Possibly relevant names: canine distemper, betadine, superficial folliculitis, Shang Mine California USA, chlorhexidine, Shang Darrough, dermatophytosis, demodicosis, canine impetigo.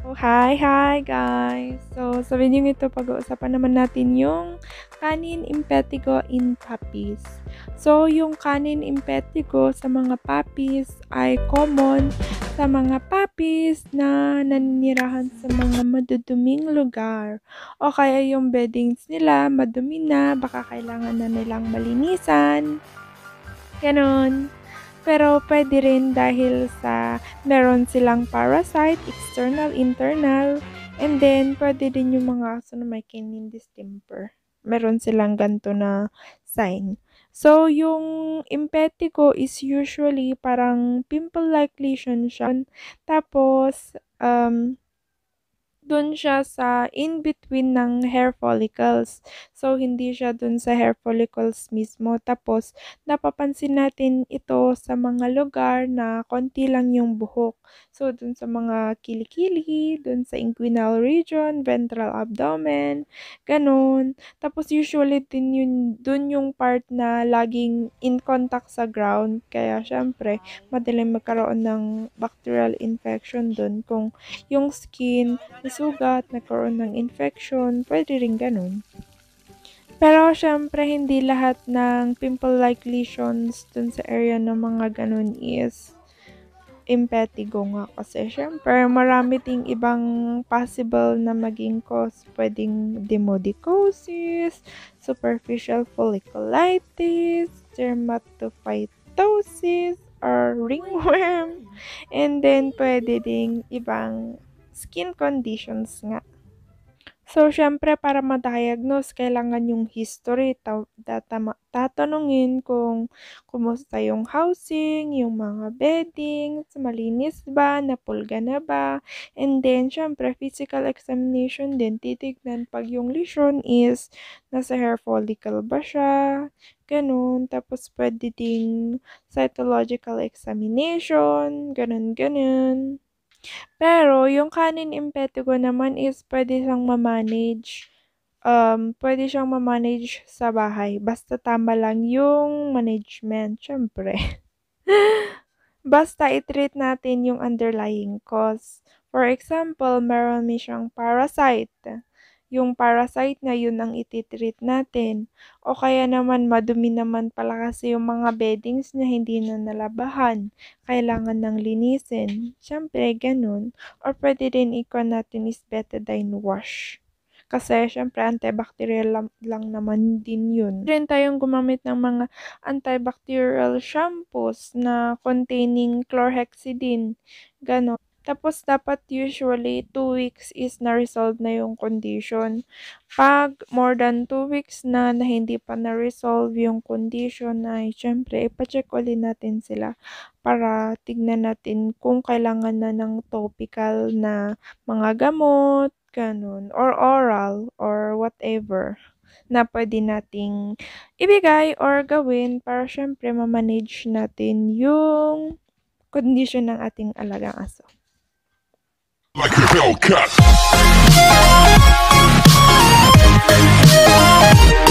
Hi guys! So, sa video nito, pag-uusapan naman natin yung canine impetigo in puppies. So, yung canine impetigo sa mga puppies ay common sa mga puppies na naninirahan sa mga maduduming lugar. O kaya yung beddings nila, madumi na, baka kailangan na nilang malinisan. Ganon. Pero pwede rin dahil sa meron silang parasite, external, internal, and then pwede din yung mga aso na may canine distemper. Meron silang ganito na sign. So, yung impetigo is usually parang pimple-like lesion siya. Tapos, dun siya sa in-between ng hair follicles. So, hindi siya dun sa hair follicles mismo. Tapos, napapansin natin ito sa mga lugar na konti lang yung buhok. So, dun sa mga kilikili, dun sa inguinal region, ventral abdomen, ganun. Tapos, usually din yun, dun yung part na laging in contact sa ground. Kaya, syempre, madaling magkaroon ng bacterial infection dun. Kung yung skin, sugat, nagkaroon ng infection, pwede rin ganun. Pero, syempre, hindi lahat ng pimple-like lesions dun sa area ng mga ganun is impetigo nga. Kasi, syempre, marami ting ibang possible na maging cause. Pwedeng demodicosis, superficial folliculitis, dermatophytosis, or ringworm. And then, pwede ding ibang skin conditions nga. So, syempre, para ma-diagnose, kailangan yung history. Tatanungin kung kumusta yung housing, yung mga beddings, malinis ba, napulga na ba. And then, syempre, physical examination din. Titignan pag yung lesion is nasa hair follicle ba siya. Ganun. Tapos, pwede ding cytological examination. Ganun. Pero, yung canine impetigo naman is pwede siyang ma-manage. Pwede siyang ma-manage sa bahay. Basta tama lang yung management, syempre. Basta i-treat natin yung underlying cause. For example, meron siyang parasite. Yung parasite na yun ang ititreat natin. O kaya naman, madumi naman pala kasi yung mga beddings niya hindi na nalabahan. Kailangan ng linisin. Siyempre, ganun. Or pwede rin ikon natin is betadine wash. Kasi, siyempre, antibacterial lang naman din yun. Rin tayong gumamit ng mga antibacterial shampoos na containing chlorhexidine. Ganun. Tapos, dapat usually 2 weeks is na-resolve na yung condition. Pag more than 2 weeks na hindi pa na-resolve yung condition, ay syempre, ipacheck ulit natin sila para tignan natin kung kailangan na ng topical na mga gamot, ganun, or oral, or whatever na pwede nating ibigay or gawin para syempre ma-manage natin yung condition ng ating alagang aso. Like a Hellcat.